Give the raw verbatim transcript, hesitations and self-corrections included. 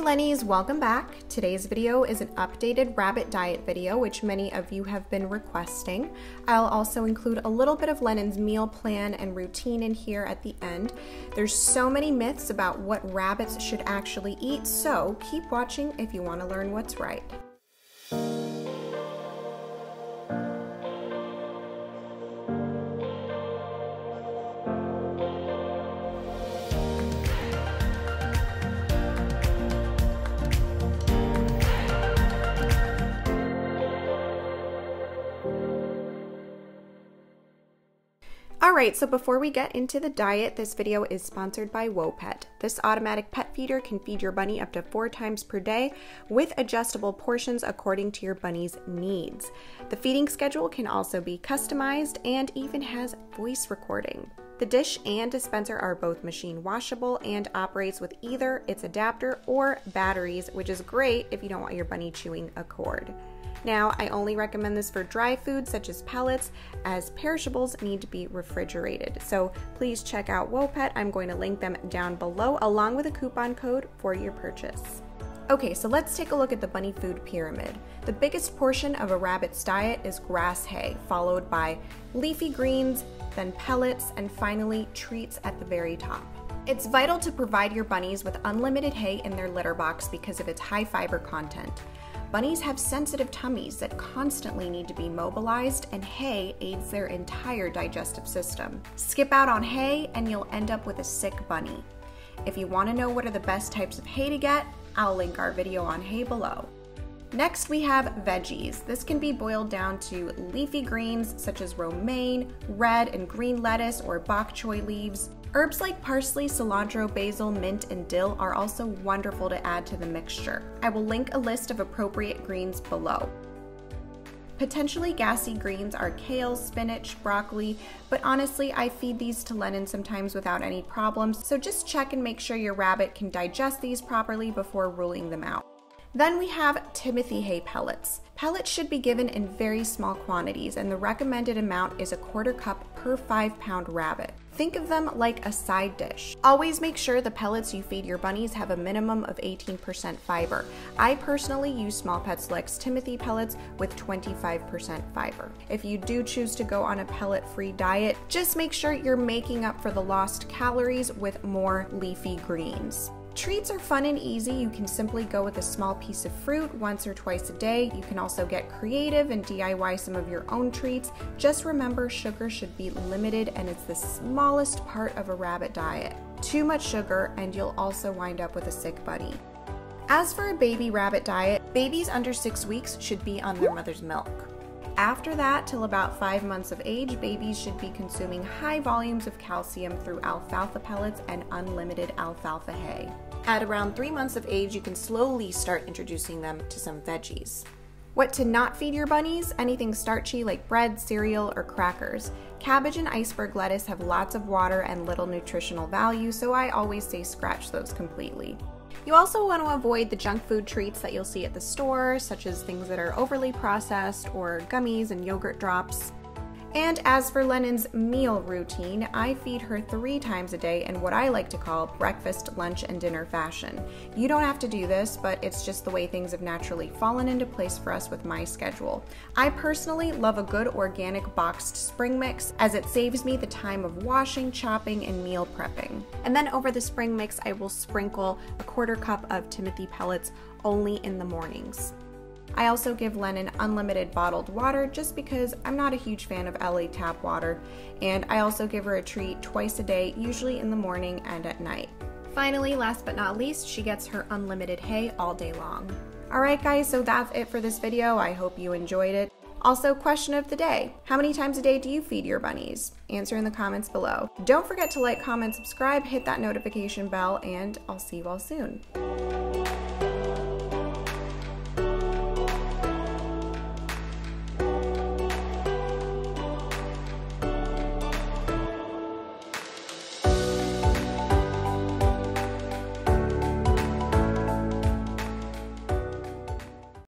Hey Lennies, welcome back. Today's video is an updated rabbit diet video, which many of you have been requesting. I'll also include a little bit of Lennon's meal plan and routine in here at the end. There's so many myths about what rabbits should actually eat, so keep watching if you want to learn what's right. Alright, so before we get into the diet, this video is sponsored by WOPET. This automatic pet feeder can feed your bunny up to four times per day with adjustable portions according to your bunny's needs. The feeding schedule can also be customized and even has voice recording. The dish and dispenser are both machine washable and operates with either its adapter or batteries, which is great if you don't want your bunny chewing a cord. Now, I only recommend this for dry food such as pellets, as perishables need to be refrigerated. So please check out WOPET. I'm going to link them down below along with a coupon code for your purchase. Okay, so let's take a look at the bunny food pyramid. The biggest portion of a rabbit's diet is grass hay, followed by leafy greens, then pellets, and finally treats at the very top. It's vital to provide your bunnies with unlimited hay in their litter box because of its high fiber content. Bunnies have sensitive tummies that constantly need to be mobilized, and hay aids their entire digestive system. Skip out on hay and you'll end up with a sick bunny. If you want to know what are the best types of hay to get, I'll link our video on hay below. Next we have veggies. This can be boiled down to leafy greens such as romaine, red and green lettuce or bok choy leaves. Herbs like parsley, cilantro, basil, mint, and dill are also wonderful to add to the mixture. I will link a list of appropriate greens below. Potentially gassy greens are kale, spinach, broccoli, but honestly I feed these to Lennon sometimes without any problems, so just check and make sure your rabbit can digest these properly before ruling them out. Then we have Timothy hay pellets. Pellets should be given in very small quantities, and the recommended amount is a quarter cup per five pound rabbit. Think of them like a side dish. Always make sure the pellets you feed your bunnies have a minimum of eighteen percent fiber. I personally use Small Pet Selects Timothy pellets with twenty-five percent fiber. If you do choose to go on a pellet-free diet, just make sure you're making up for the lost calories with more leafy greens. Treats are fun and easy. You can simply go with a small piece of fruit once or twice a day. You can also get creative and D I Y some of your own treats. Just remember, sugar should be limited, and it's the smallest part of a rabbit diet. Too much sugar and you'll also wind up with a sick bunny. As for a baby rabbit diet, babies under six weeks should be on their mother's milk. After that, till about five months of age, babies should be consuming high volumes of calcium through alfalfa pellets and unlimited alfalfa hay. At around three months of age, you can slowly start introducing them to some veggies. What to not feed your bunnies? Anything starchy like bread, cereal, or crackers. Cabbage and iceberg lettuce have lots of water and little nutritional value, so I always say scratch those completely. You also want to avoid the junk food treats that you'll see at the store, such as things that are overly processed or gummies and yogurt drops. And as for Lennon's meal routine, I feed her three times a day in what I like to call breakfast, lunch, and dinner fashion. You don't have to do this, but it's just the way things have naturally fallen into place for us with my schedule. I personally love a good organic boxed spring mix, as it saves me the time of washing, chopping, and meal prepping. And then over the spring mix, I will sprinkle a quarter cup of Timothy pellets only in the mornings. I also give Lennon unlimited bottled water just because I'm not a huge fan of L A tap water, and I also give her a treat twice a day, usually in the morning and at night. Finally, last but not least, she gets her unlimited hay all day long. Alright guys, so that's it for this video. I hope you enjoyed it. Also, question of the day. How many times a day do you feed your bunnies? Answer in the comments below. Don't forget to like, comment, subscribe, hit that notification bell, and I'll see you all soon.